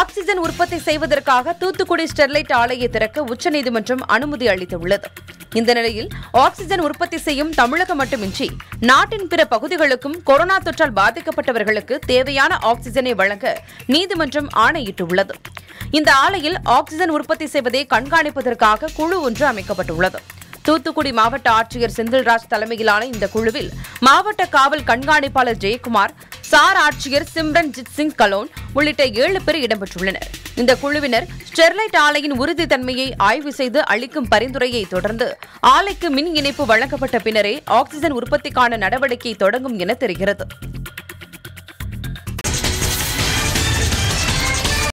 Oxygen உற்பத்தி செய்வதற்காக Thoothukudi Sterlite ஆலையை திறக்க உச்சநீதிமன்றம் அனுமதி அளித்துள்ளது. இந்த நிலையில் ஆக்சிஜன் உற்பத்தி செய்யும் தமிழகம் மட்டுமின்றி நாட்டின் பிற பகுதிகளுக்கும் கொரோனா தொற்றால் பாதிக்கப்பட்டவர்களுக்கு தேவையான ஆக்சிஜனை வழங்க நீதிமன்றம் ஆணையிட்டுள்ளது. இந்த ஆலையில் ஆக்சிஜன் உற்பத்தி செய்வதை கண்காணிப்பதற்காக குழு ஒன்று அமைக்கப்பட்டுள்ளது. தூத்துக்குடி மாவட்ட ஆட்சியர் செந்தில்ராஜ் தலைமையிலான இந்த குழுவில் மாவட்ட காவல் கண்காணிப்பாளர் ஜெயக்குமார், சார் ஆட்சியர் சிம்ரன்ஜித் சிங் கலோன் உள்ளிட்ட 7 பேர் இடம்பெற்றுள்ளனர். இந்த குழுவினர் ஸ்டெர்லைட் ஆலையின் உறுதித்தன்மையை ஆய்வு செய்து அளிக்கும் பரிந்துரையை தொடர்ந்து ஆலைக்கு மின் இணைப்பு வழங்கப்பட்ட பின்னரே ஆக்சிஜன் உற்பத்திக்கான நடவடிக்கை தொடங்கும் என தெரிகிறது.